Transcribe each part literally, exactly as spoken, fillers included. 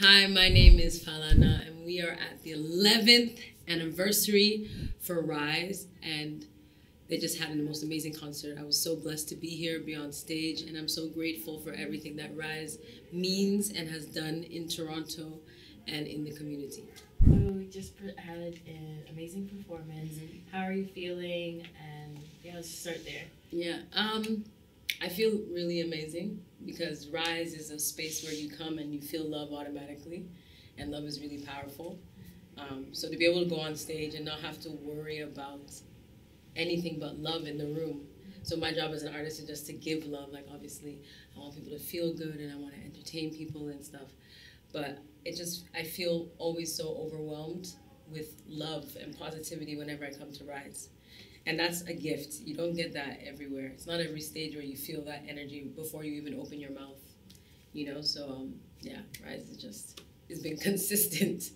Hi, my name is Falana, and we are at the eleventh anniversary for RISE, and they just had the most amazing concert. I was so blessed to be here, be on stage, and I'm so grateful for everything that RISE means and has done in Toronto and in the community. We just had an amazing performance. Mm-hmm. How are you feeling? And yeah, let's just start there. Yeah, um, I feel really amazing because RISE is a space where you come and you feel love automatically, and love is really powerful. Um, so to be able to go on stage and not have to worry about anything but love in the room. So my job as an artist is just to give love. Like, obviously, I want people to feel good and I want to entertain people and stuff. But it just, I feel always so overwhelmed with love and positivity whenever I come to RISE. And that's a gift. You don't get that everywhere. It's not every stage where you feel that energy before you even open your mouth, you know? So um, yeah, RISE is just, it's been consistent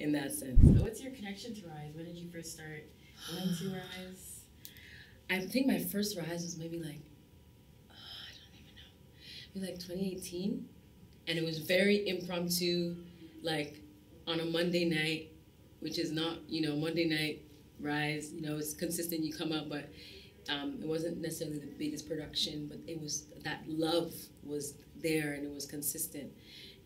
in that sense. So what's your connection to RISE? When did you first start going to RISE? I think my first RISE was maybe like, oh, I don't even know, maybe like twenty eighteen. And it was very impromptu, like on a Monday night, which is not, you know, Monday night RISE, you know, it's consistent, you come up, but um, it wasn't necessarily the biggest production, but it was, that love was there and it was consistent.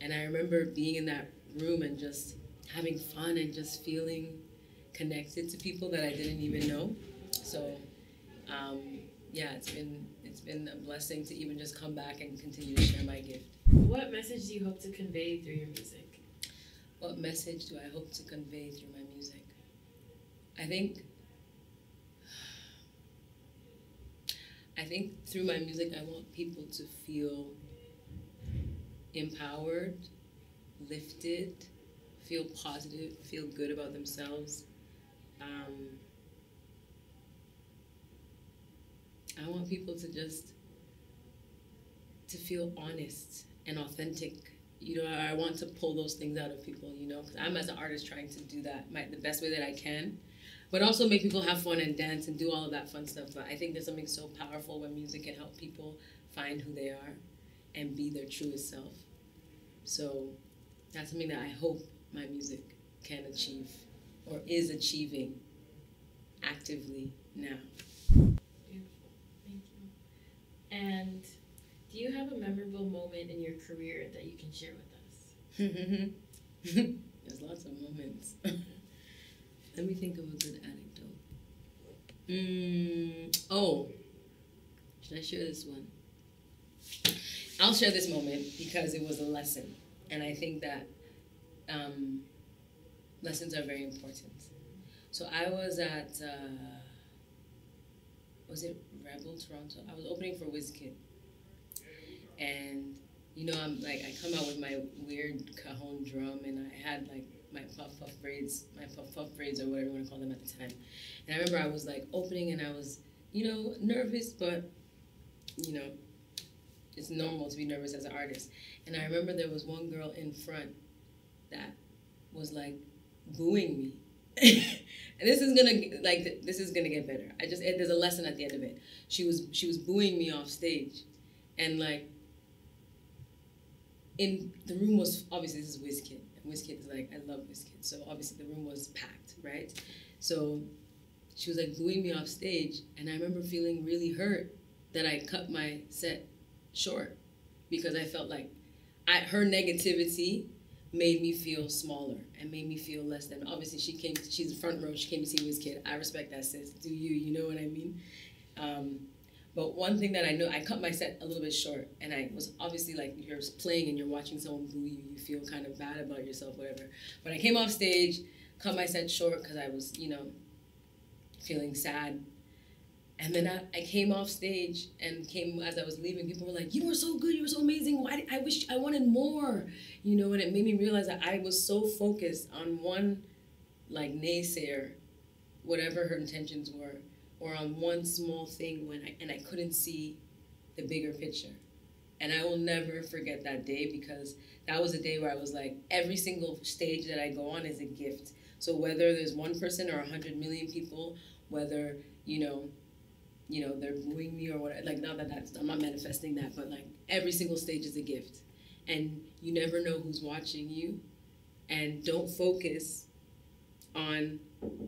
And I remember being in that room and just having fun and just feeling connected to people that I didn't even know. So um, yeah, it's been, it's been a blessing to even just come back and continue to share my gift. What message do you hope to convey through your music? What message do I hope to convey through my music? I think, I think through my music, I want people to feel empowered, lifted, feel positive, feel good about themselves. Um, I want people to just, to feel honest and authentic. You know, I want to pull those things out of people, you know, because I'm as an artist trying to do that my, the best way that I can. But also make people have fun and dance and do all of that fun stuff. But I think there's something so powerful when music can help people find who they are and be their truest self. So that's something that I hope my music can achieve or is achieving actively now. Beautiful. Thank you. And do you have a memorable moment in your career that you can share with us? There's lots of moments. Let me think of a good anecdote. Mm, oh, should I share this one? I'll share this moment because it was a lesson. And I think that um, lessons are very important. So I was at, uh, was it Rebel Toronto? I was opening for WizKid. And, you know, I'm like, I come out with my weird cajon drum, and I had like, my puff puff braids, my puff puff braids or whatever you want to call them at the time. And I remember I was like opening and I was, you know, nervous, but you know, it's normal to be nervous as an artist. And I remember there was one girl in front that was like booing me. And this is gonna, like, this is gonna get better. I just, there's a lesson at the end of it. She was, she was booing me off stage, and like, in the room was, obviously this is WizKid. WizKid is like, I love WizKid. So obviously the room was packed, right? So she was like booing me off stage, and I remember feeling really hurt that I cut my set short because I felt like I, her negativity made me feel smaller and made me feel less than. Obviously she came, she's the front row, she came to see WizKid. I respect that, sis. Do you, you know what I mean? Um, But one thing that I know, I cut my set a little bit short, and I was obviously like, you're playing and you're watching someone boo you, you feel kind of bad about yourself, whatever. But I came off stage, cut my set short because I was, you know, feeling sad. And then I, I came off stage and came, as I was leaving, people were like, you were so good, you were so amazing, why, I wish, I wanted more. You know, and it made me realize that I was so focused on one, like, naysayer, whatever her intentions were, or on one small thing when I, and I couldn't see the bigger picture. And I will never forget that day because that was a day where I was like, every single stage that I go on is a gift. So whether there's one person or a hundred million people, whether, you know, you know, they're booing me or whatever, like, not that that's, I'm not manifesting that, but like every single stage is a gift. and you never know who's watching you. And don't focus on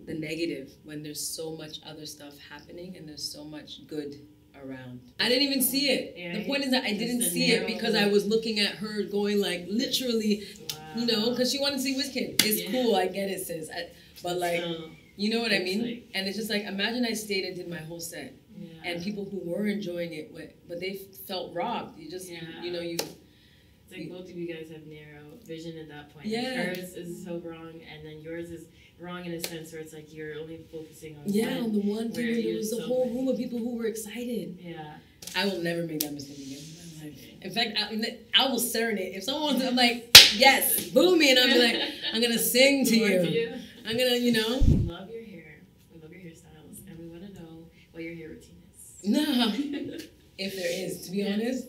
the negative when there's so much other stuff happening and there's so much good around. I didn't even see it. Yeah, the point is that I didn't see it because I was looking at her going like literally, wow. you know, because she wanted to see WizKid. It's yeah. cool, I get it, sis. I, but like, so, you know what I mean? Like, and it's just like, imagine I stayed and did my whole set. Yeah. And people who were enjoying it, but they felt robbed. You just, yeah. you know, you... It's like you, both of you guys have narrow vision at that point. Yeah. Like hers is so wrong, and then yours is wrong in a sense where it's like you're only focusing on yeah, on the one period. There was a so whole funny. room of people who were excited. Yeah. I will never make that mistake again in my life. In fact, I, I will serenade. If someone wants to, I'm like, yes, boo me, and I'll be like, I'm going to sing to you. to you. I'm going to, you know. We love your hair. We love your hairstyles, and we want to know what your hair routine is. No. If there is, to be yeah. honest.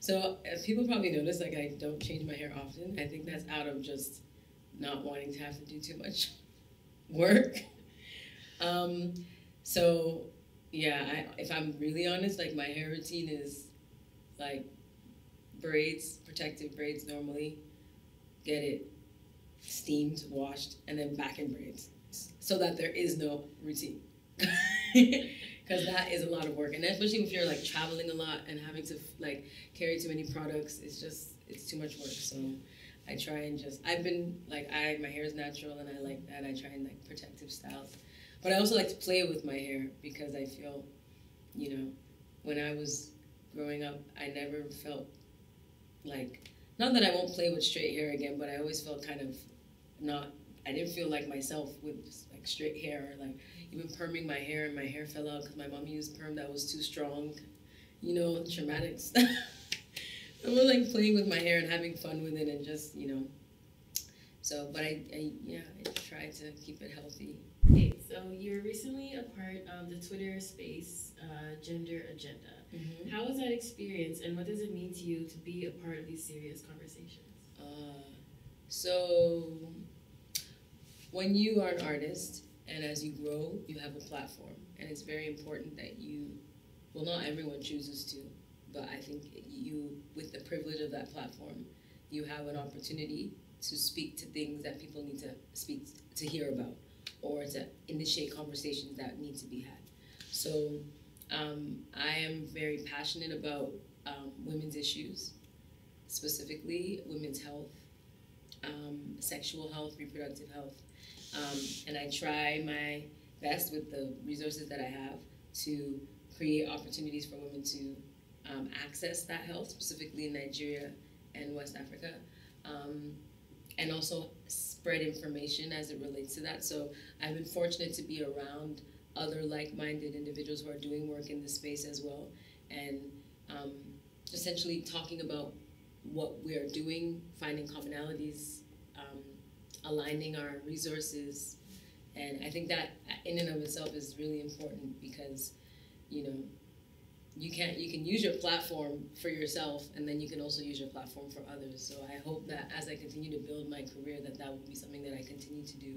So as people probably notice, like I don't change my hair often. I think that's out of just not wanting to have to do too much work. Um, so yeah, I, if I'm really honest, like my hair routine is like braids, protective braids normally, get it steamed, washed, and then back in braids so that there is no routine. Because that is a lot of work, and especially if you're like traveling a lot and having to like carry too many products, it's just, it's too much work. So I try and just, I've been like, I my hair is natural and I like that. I try and like protective styles, but I also like to play with my hair because I feel, you know, when I was growing up, I never felt like, not that I won't play with straight hair again, but I always felt kind of not, I didn't feel like myself with like straight hair, or like even perming my hair, and my hair fell out because my mom used perm that was too strong, you know, traumatic stuff. I was like playing with my hair and having fun with it and just, you know. So, but I, I yeah, I try to keep it healthy. Okay, so you were recently a part of the Twitter space, uh, Gender Agenda. Mm-hmm. How was that experience, and what does it mean to you to be a part of these serious conversations? Uh, so, when you are an artist, and as you grow, you have a platform. And it's very important that you, well, not everyone chooses to, but I think you, with the privilege of that platform, you have an opportunity to speak to things that people need to speak, to hear about, or to initiate conversations that need to be had. So um, I am very passionate about um, women's issues, specifically women's health, um, sexual health, reproductive health. Um, and I try my best with the resources that I have to create opportunities for women to um, access that health, specifically in Nigeria and West Africa, um, and also spread information as it relates to that. So I've been fortunate to be around other like-minded individuals who are doing work in this space as well, and um, essentially talking about what we are doing, finding commonalities, um, aligning our resources. And I think that in and of itself is really important because, you know, you can't, you can use your platform for yourself, and then you can also use your platform for others. So I hope that as I continue to build my career, that that will be something that I continue to do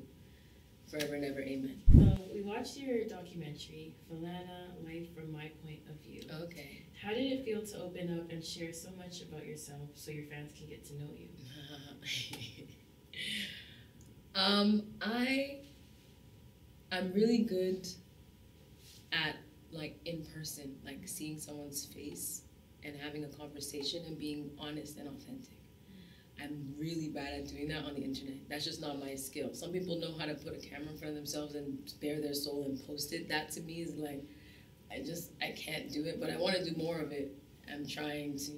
forever and ever. Amen. So we watched your documentary, Falana: Life from My Point of View. Okay. How did it feel to open up and share so much about yourself so your fans can get to know you? Um, I, I'm really good at, like, in person, like, seeing someone's face and having a conversation and being honest and authentic. I'm really bad at doing that on the internet. That's just not my skill. Some people know how to put a camera in front of themselves and bare their soul and post it. That, to me, is like, I just, I can't do it, but I want to do more of it. I'm trying to,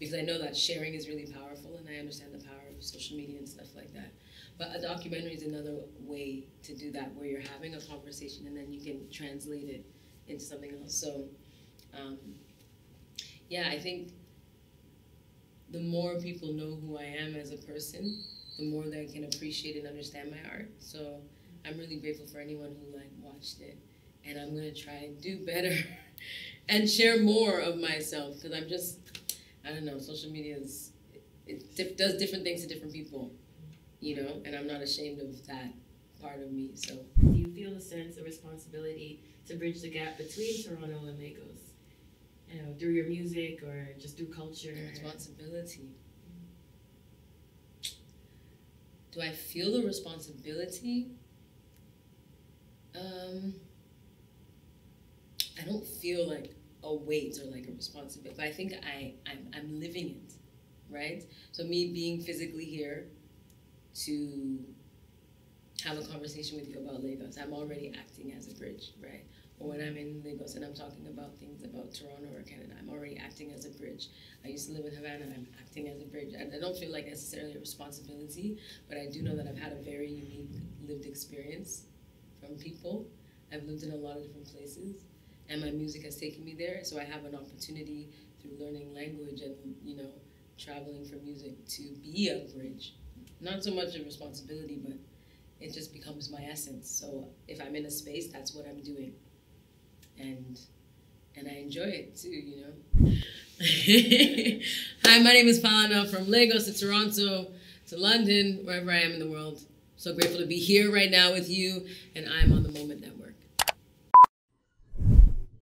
because I know that sharing is really powerful, and I understand the power of social media and stuff like that. But a documentary is another way to do that, where you're having a conversation and then you can translate it into something else. So, um, yeah, I think the more people know who I am as a person, the more they can appreciate and understand my art. So I'm really grateful for anyone who like watched it, and I'm gonna try and do better and share more of myself, because I'm just, I don't know, social media is, it, it does different things to different people. You know, and I'm not ashamed of that part of me, so. Do you feel a sense of responsibility to bridge the gap between Toronto and Lagos? You know, through your music or just through culture? Responsibility. Mm-hmm. Do I feel the responsibility? Um, I don't feel like a weight or like a responsibility, but I think I, I'm, I'm living it, right? So me being physically here to have a conversation with you about Lagos, I'm already acting as a bridge, right? Or when I'm in Lagos and I'm talking about things about Toronto or Canada, I'm already acting as a bridge. I used to live in Havana, and I'm acting as a bridge. I, I don't feel like necessarily a responsibility, but I do know that I've had a very unique lived experience from people. I've lived in a lot of different places, and my music has taken me there, so I have an opportunity through learning language and, you know, traveling for music to be a bridge. Not so much a responsibility, but it just becomes my essence. So if I'm in a space, that's what I'm doing. And and I enjoy it too, you know? Hi, my name is Falana, from Lagos to Toronto to London, wherever I am in the world. So grateful to be here right now with you, and I'm on the Moment Network.